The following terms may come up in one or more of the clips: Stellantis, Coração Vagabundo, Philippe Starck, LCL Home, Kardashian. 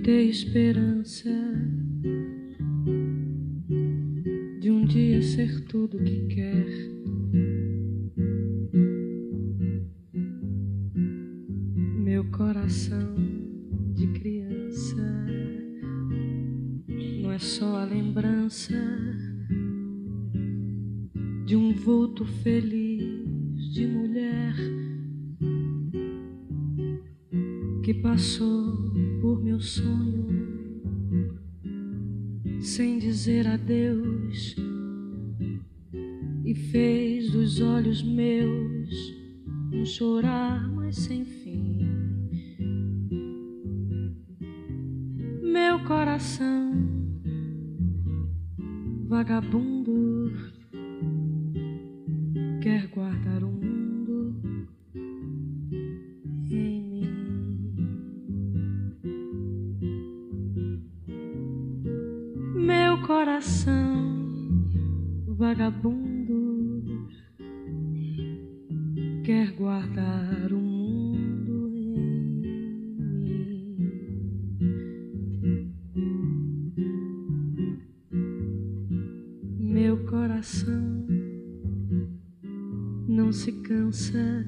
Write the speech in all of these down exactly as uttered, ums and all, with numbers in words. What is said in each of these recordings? ter esperança de um dia ser tudo o que quer. Meu coração de criança não é só a lembrança de um vulto feliz de mulher que passou por meu sonho sem dizer adeus e fez dos olhos meus um chorar, mas sem fim. Meu coração vagabundo quer guardar o mundo em mim. Meu coração vagabundo quer guardar o mundo em mim. Meu coração não se cansa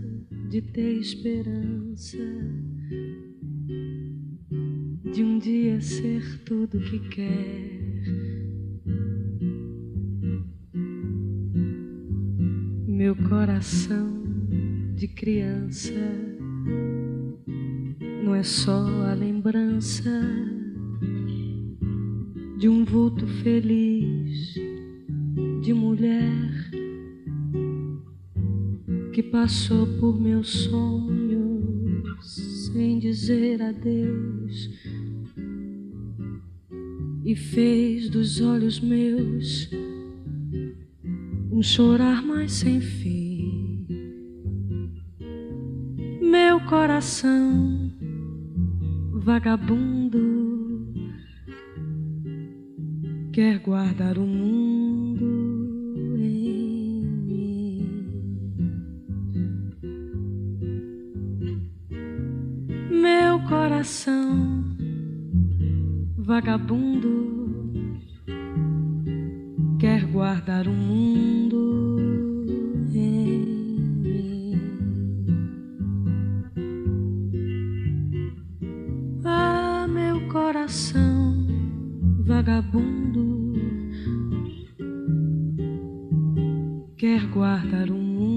de ter esperança de um dia ser tudo que quer. Meu coração de criança não é só a lembrança de um vulto feliz de mulher que passou por meus sonhos sem dizer adeus e fez dos olhos meus um chorar, mas sem fim. Meu coração vagabundo quer guardar o mundo em mim. Meu coração vagabundo quer guardar o mundo em mim. Ah, meu coração vagabundo quer guardar o mundo.